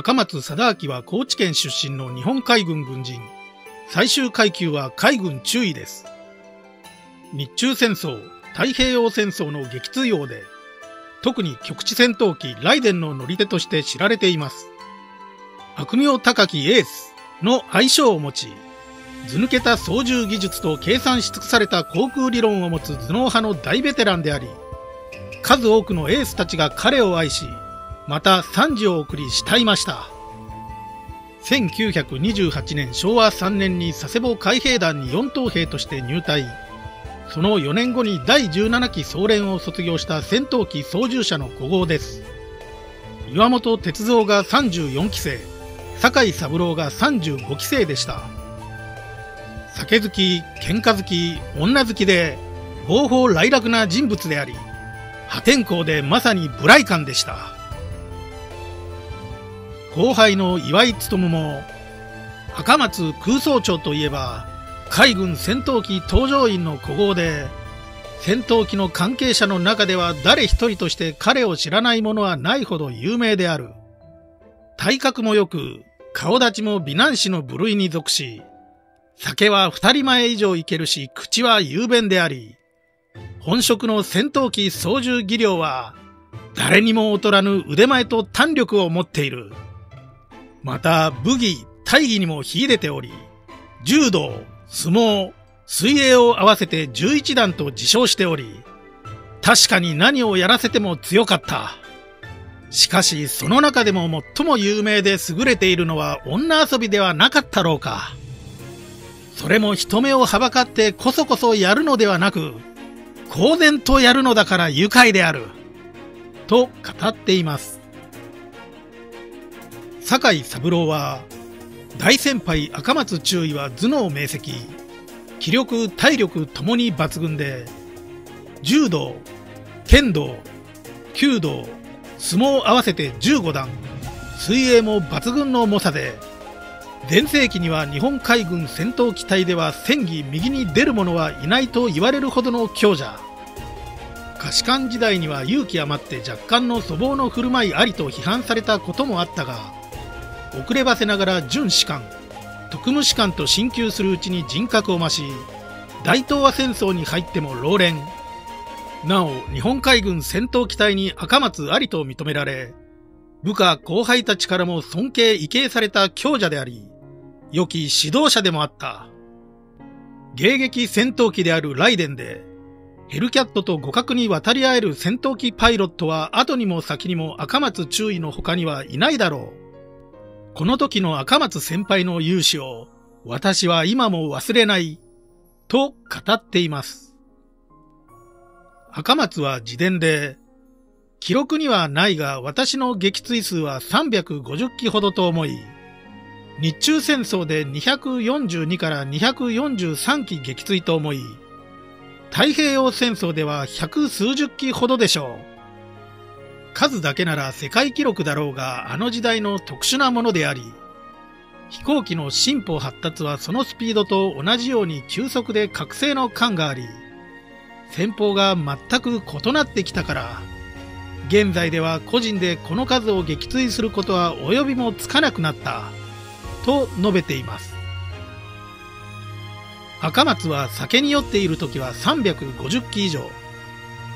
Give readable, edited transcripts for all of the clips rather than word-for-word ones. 赤松貞明は高知県出身の日本海軍軍人。最終階級は海軍中尉です。日中戦争、太平洋戦争の撃墜用で、特に局地戦闘機ライデンの乗り手として知られています。悪名高きエースの愛称を持ち、図抜けた操縦技術と計算し尽くされた航空理論を持つ頭脳派の大ベテランであり、数多くのエースたちが彼を愛し、また賛辞を送り慕いました。1928年昭和3年に佐世保海兵団に4等兵として入隊。その4年後に第17期総連を卒業した戦闘機操縦者の古豪です。岩本鉄三が34期生、酒井三郎が35期生でした。酒好き、喧嘩好き、女好きで、方法来楽な人物であり、破天荒でまさに無頼漢でした。後輩の岩井勉も、赤松空操長といえば、海軍戦闘機搭乗員の古豪で、戦闘機の関係者の中では誰一人として彼を知らない者はないほど有名である。体格も良く、顔立ちも美男子の部類に属し、酒は二人前以上いけるし、口は雄弁であり、本職の戦闘機操縦技量は、誰にも劣らぬ腕前と胆力を持っている。また、武技、大技にも秀でており、柔道、相撲、水泳を合わせて11段と自称しており、確かに何をやらせても強かった。しかし、その中でも最も有名で優れているのは女遊びではなかったろうか。それも人目をはばかってこそこそやるのではなく、公然とやるのだから愉快である。と語っています。酒井三郎は、大先輩赤松中尉は頭脳明晰、気力体力ともに抜群で、柔道、剣道、弓道、相撲合わせて15段、水泳も抜群の猛者で、全盛期には日本海軍戦闘機隊では戦技右に出る者はいないと言われるほどの強者。下士官時代には勇気余って若干の粗暴の振る舞いありと批判されたこともあったが、遅ればせながら準士官、特務士官と進級するうちに人格を増し、大東亜戦争に入っても老練。なお、日本海軍戦闘機隊に赤松ありと認められ、部下後輩たちからも尊敬畏敬された強者であり、良き指導者でもあった。迎撃戦闘機であるライデンで、ヘルキャットと互角に渡り合える戦闘機パイロットは後にも先にも赤松中尉の他にはいないだろう。この時の赤松先輩の勇姿を私は今も忘れないと語っています。赤松は自伝で、記録にはないが私の撃墜数は350機ほどと思い、日中戦争で242から243機撃墜と思い、太平洋戦争では百数十機ほどでしょう。数だけなら世界記録だろうが、あの時代の特殊なものであり、飛行機の進歩発達はそのスピードと同じように急速で覚醒の感があり、戦法が全く異なってきたから、現在では個人でこの数を撃墜することは及びもつかなくなった、と述べています。赤松は酒に酔っている時は350機以上、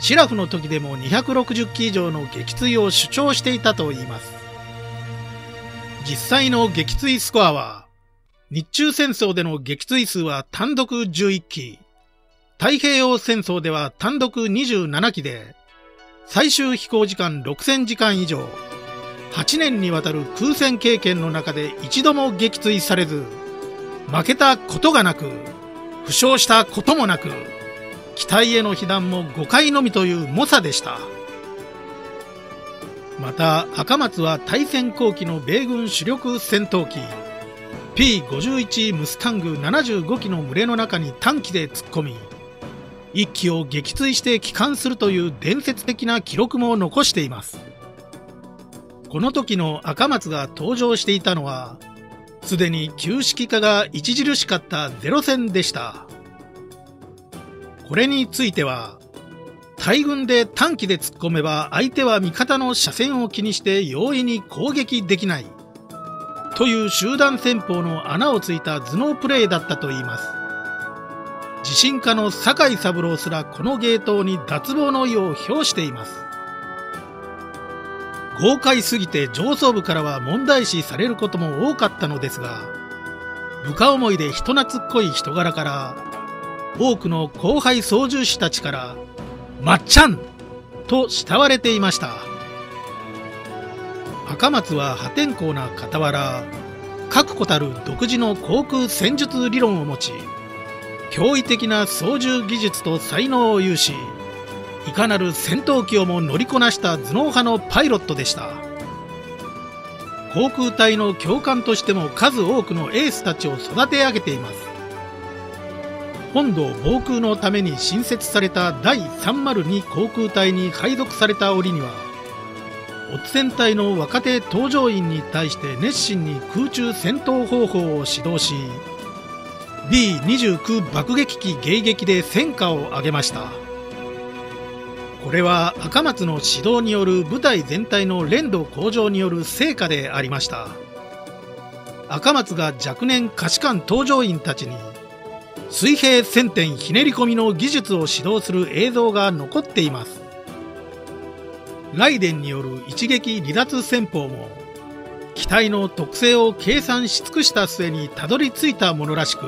シラフの時でも260機以上の撃墜を主張していたといいます。実際の撃墜スコアは、日中戦争での撃墜数は単独11機、太平洋戦争では単独27機で、最終飛行時間6000時間以上、8年にわたる空戦経験の中で一度も撃墜されず、負けたことがなく、負傷したこともなく、機体への被弾も5回のみという猛者でした。また、赤松は大戦後期の米軍主力戦闘機、P51 ムスタング75機の群れの中に短機で突っ込み、1機を撃墜して帰還するという伝説的な記録も残しています。この時の赤松が登場していたのは、すでに旧式化が著しかったゼロ戦でした。これについては、大群で短機で突っ込めば相手は味方の車線を気にして容易に攻撃できないという集団戦法の穴をついた頭脳プレーだったといいます。自信家の酒井三郎すらこの芸当に脱帽の意を表しています。豪快すぎて上層部からは問題視されることも多かったのですが、部下思いで人懐っこい人柄から、多くの後輩操縦士たちから、まっちゃんと慕われていました。赤松は破天荒な傍ら、確固たる独自の航空戦術理論を持ち、驚異的な操縦技術と才能を有し、いかなる戦闘機をも乗りこなした頭脳派のパイロットでした。航空隊の教官としても数多くのエースたちを育て上げています。本土防空のために新設された第302航空隊に配属された折には、乙戦隊の若手搭乗員に対して熱心に空中戦闘方法を指導し、B-29 爆撃機迎撃で戦果を上げました。これは赤松の指導による部隊全体の練度向上による成果でありました。赤松が若年下士官搭乗員たちに、水平線点ひねり込みの技術を指導する映像が残っています。雷電による一撃離脱戦法も、機体の特性を計算し尽くした末にたどり着いたものらしく、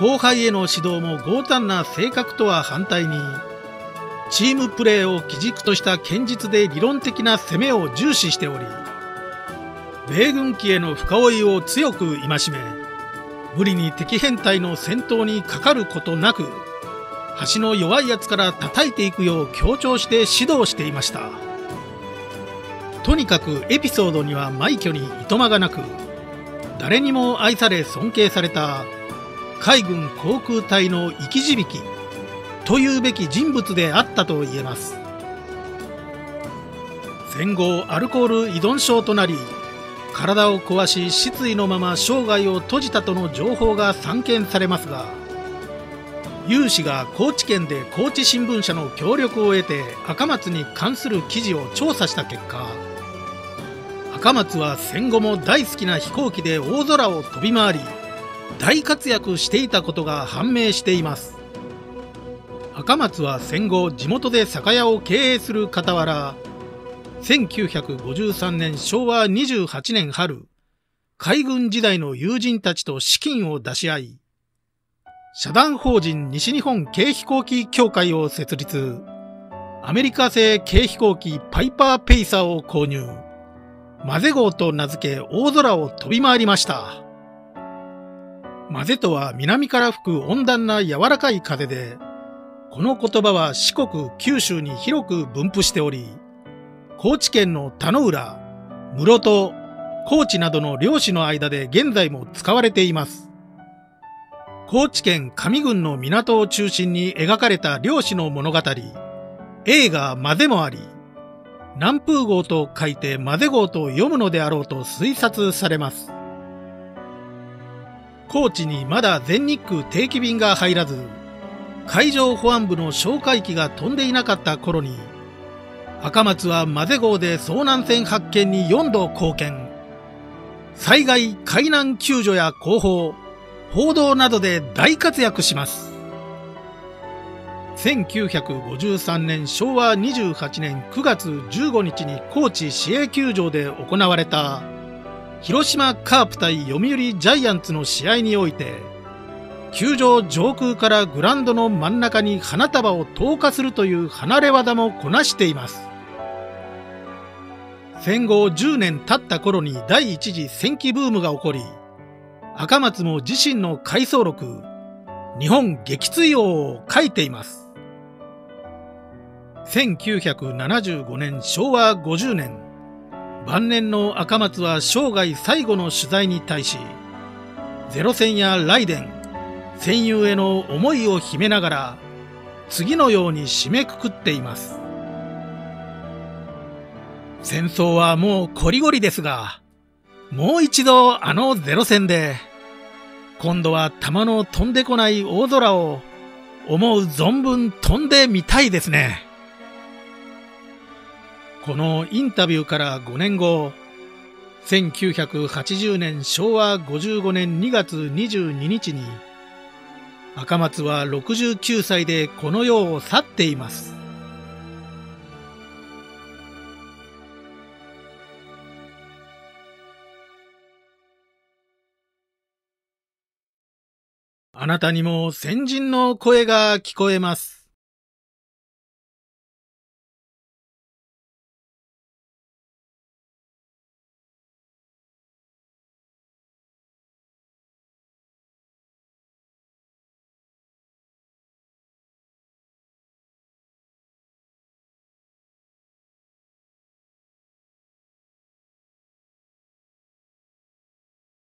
後輩への指導も強胆な性格とは反対に、チームプレーを基軸とした堅実で理論的な攻めを重視しており、米軍機への深追いを強く戒め、無理に敵編隊の戦闘にかかることなく、端の弱いやつから叩いていくよう強調して指導していました。とにかくエピソードには枚挙にいとまがなく、誰にも愛され尊敬された海軍航空隊の生き字引というべき人物であったと言えます。戦後アルコール依存症となり、体を壊し失意のまま生涯を閉じたとの情報が散見されますが、有志が高知県で高知新聞社の協力を得て赤松に関する記事を調査した結果、赤松は戦後も大好きな飛行機で大空を飛び回り大活躍していたことが判明しています。赤松は戦後地元で酒屋を経営する傍ら、1953年昭和28年春、海軍時代の友人たちと資金を出し合い、社団法人西日本軽飛行機協会を設立、アメリカ製軽飛行機パイパーペイサーを購入、マゼ号と名付け大空を飛び回りました。マゼとは南から吹く温暖な柔らかい風で、この言葉は四国、九州に広く分布しており、高知県の田野浦、室戸、高知などの漁師の間で現在も使われています。高知県上郡の港を中心に描かれた漁師の物語、映画マゼもあり、南風号と書いてマゼ号と読むのであろうと推察されます。高知にまだ全日空定期便が入らず、海上保安部の哨戒機が飛んでいなかった頃に、赤松はマゼ号で遭難船発見に4度貢献。災害、海難救助や広報、報道などで大活躍します。1953年昭和28年9月15日に高知市営球場で行われた広島カープ対読売ジャイアンツの試合において、球場上空からグラウンドの真ん中に花束を投下するという離れ技もこなしています。戦後10年経った頃に第一次戦記ブームが起こり、赤松も自身の回想録、日本撃墜王を書いています。1975年昭和50年、晩年の赤松は生涯最後の取材に対し、ゼロ戦や雷電、戦友への思いを秘めながら、次のように締めくくっています。戦争はもうこりごりですが、もう一度あのゼロ戦で、今度は弾の飛んでこない大空を思う存分飛んでみたいですね。このインタビューから5年後、1980年昭和55年2月22日に、赤松は69歳でこの世を去っています。あなたにも先人の声が聞こえます。